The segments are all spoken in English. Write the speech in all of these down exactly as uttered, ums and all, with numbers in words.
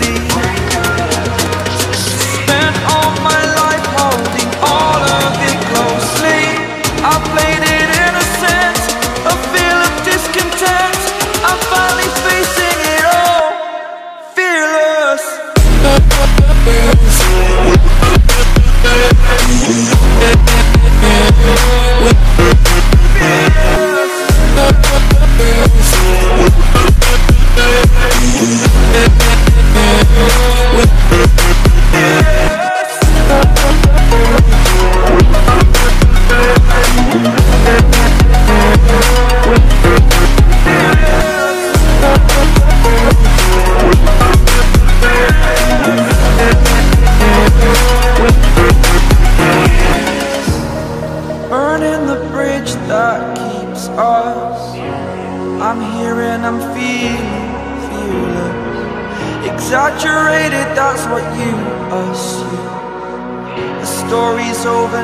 Exaggerated, that's what you assume. The story's over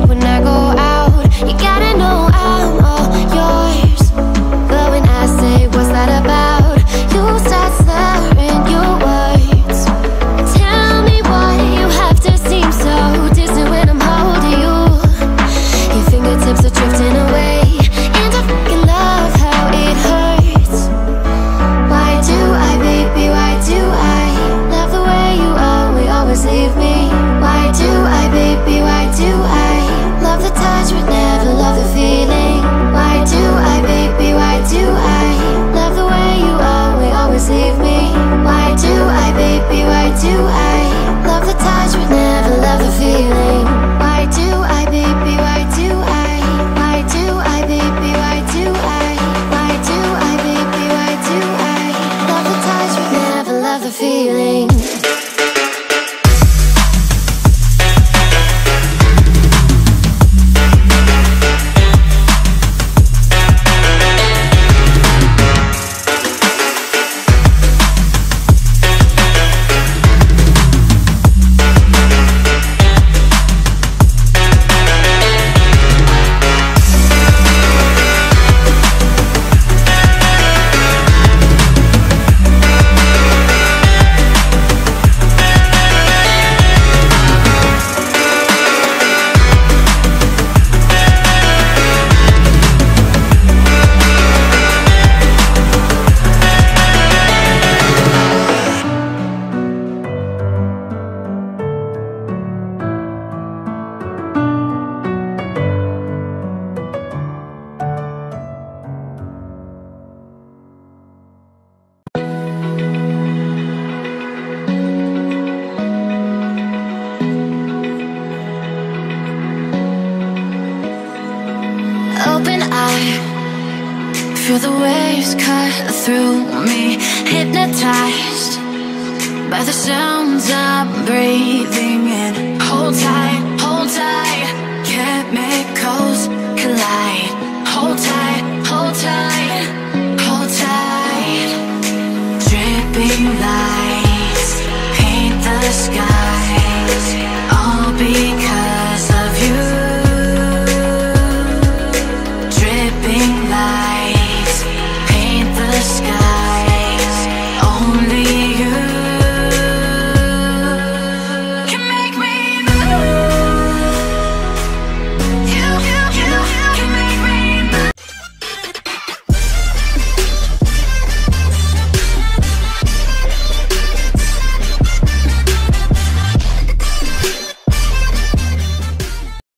up when I go out. You gotta know I'm all yours. But when I say what's that about, you start slurring your words. Tell me why you have to seem so distant when I'm holding you. Your fingertips are drifting away, and I fucking love how it hurts. Why do I, baby, why do I love the way you are, we always leave me? Why do I, baby, why do I love the touch but never love the feeling? Why do I, baby, why do I love the way you are, we always leave me? Why do I, baby, why do I love the touch but never love the feeling? Why do I, baby, why do I? Why do I, baby, why do I? Why do I, baby, why do I love the touch but never love the feeling? Feel the waves cut through me, hypnotized by the sounds I'm breathing in. Hold tight, hold tight, chemicals collide. Hold tight, hold tight, hold tight. Dripping lights paint the skies, all because